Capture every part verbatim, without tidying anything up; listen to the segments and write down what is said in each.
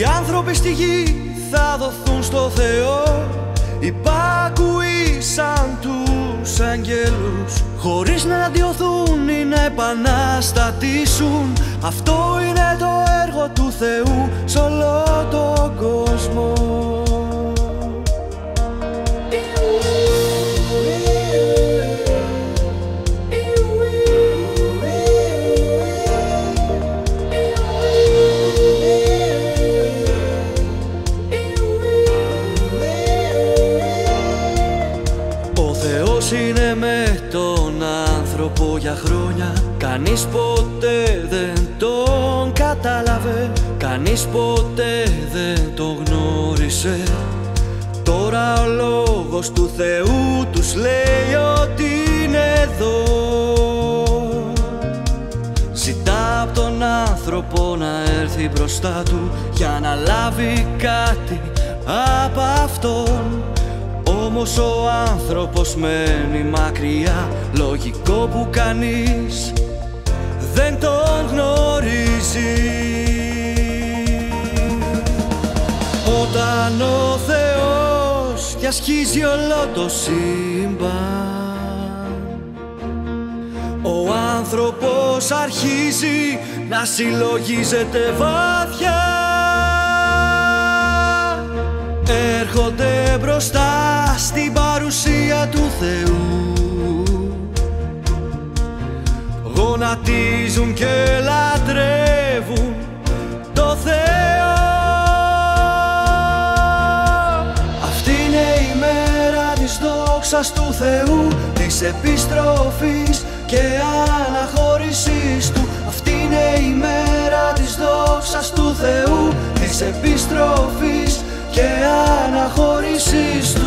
Οι άνθρωποι στη γη θα δοθούν στο Θεό, υπάκουοι σαν τους αγγέλους, χωρίς να αντιωθούν ή να επαναστατήσουν. Αυτό είναι το έργο του Θεού σ' όλο τον κόσμο. Είναι με τον άνθρωπο για χρόνια, κανείς ποτέ δεν τον κατάλαβε, κανείς ποτέ δεν τον γνώρισε. Τώρα ο λόγος του Θεού τους λέει ότι είναι εδώ. Ζητά από τον άνθρωπο να έρθει μπροστά του για να λάβει κάτι από αυτόν. Όμως ο άνθρωπος μένει μακριά, λογικό που κανείς δεν τον γνωρίζει. Όταν ο Θεός διασχίζει όλο το σύμπαν, ο άνθρωπος αρχίζει να συλλογίζεται βαθιά. Έρχονται μπροστά στην παρουσία του Θεού, γονατίζουν και λατρεύουν το Θεό. Αυτή είναι η μέρα της δόξας του Θεού, της επιστροφής και αναχώρησής του. Αυτή είναι η μέρα της δόξας του Θεού, της επιστροφής και αναχώρησης του.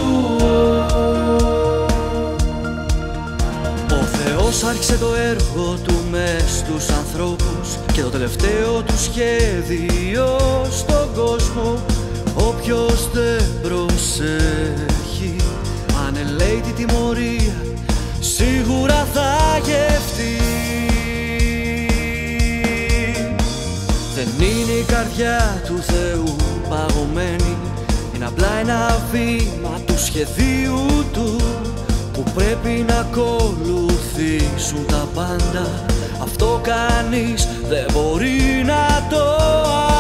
Ο Θεός άρχισε το έργο του μες στους ανθρώπους και το τελευταίο του σχέδιο στον κόσμο. Όποιος δεν προσέχει ανελέει τη τιμωρία, σίγουρα θα γευτεί. Δεν είναι η καρδιά του Θεού παγωμένη, είναι απλά ένα βήμα του σχεδίου του που πρέπει να ακολουθήσουν τα πάντα. Αυτό κανείς δεν μπορεί να το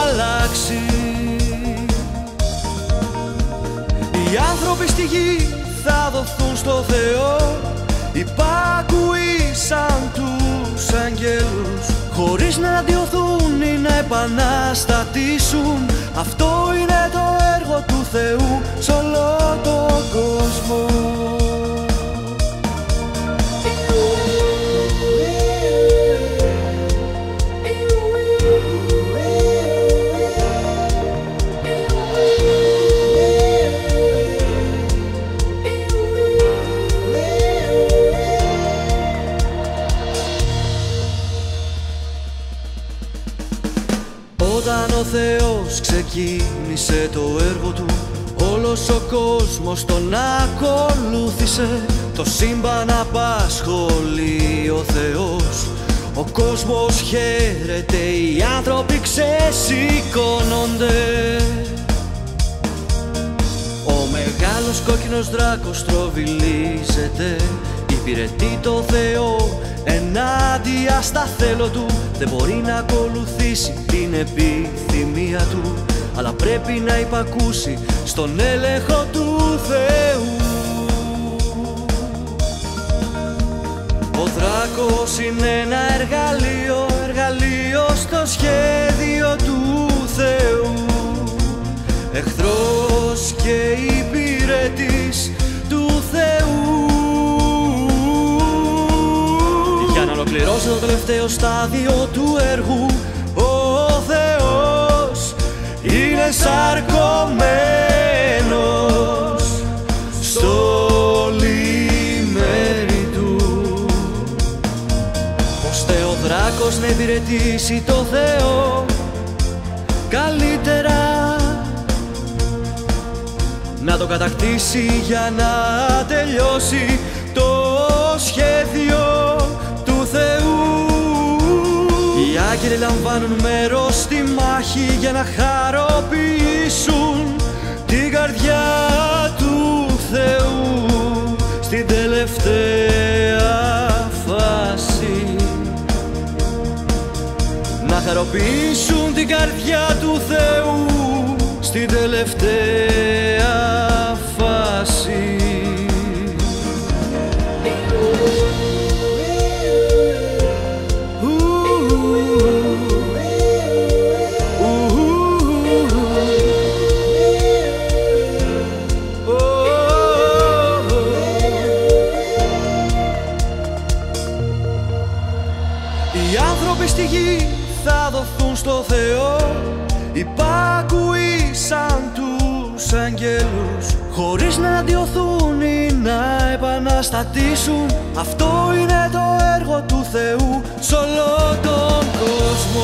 αλλάξει. Οι άνθρωποι στη γη θα δοθούν στο Θεό, υπάκουοι σαν τους αγγέλους, χωρίς να αντιωθούν ή να επαναστατήσουν. Αυτό είναι το έργο του Θεού σ' όλο τον κόσμο. Όταν ο Θεός ξεκίνησε το έργο του, όλος ο κόσμος τον ακολούθησε. Το σύμπαν απασχολεί ο Θεός, ο κόσμος χαίρεται, οι άνθρωποι ξεσηκώνονται. Ο μεγάλος κόκκινος δράκος τροβιλίζεται, υπηρετεί το Θεό ενάντια στα θέλω του. Δεν μπορεί να ακολουθήσει την επιθυμία του, αλλά πρέπει να υπακούσει στον έλεγχο του Θεού. Ο δράκος είναι ένα εργαλείο, εργαλείο στο σχέδιο του Θεού, εχθρός και υπηρέτης του Θεού. Ολοκληρώσε το τελευταίο στάδιο του έργου, ο Θεός είναι σαρκωμένος στο λιμέρι του, ώστε ο δράκος να υπηρετήσει το Θεό καλύτερα, να το κατακτήσει για να τελειώσει το σχέδιο. μάρτυροι λαμβάνουν μέρος στη μάχη για να χαροποιήσουν την καρδιά του Θεού στην τελευταία φάση. Να χαροποιήσουν την καρδιά του Θεού στην τελευταία φάση. Οι άνθρωποι στη γη θα δοθούν στο Θεό, υπάκουοι σαν τους αγγέλους, χωρίς να αντιωθούν ή να επαναστατήσουν. Αυτό είναι το έργο του Θεού σ' όλο τον κόσμο.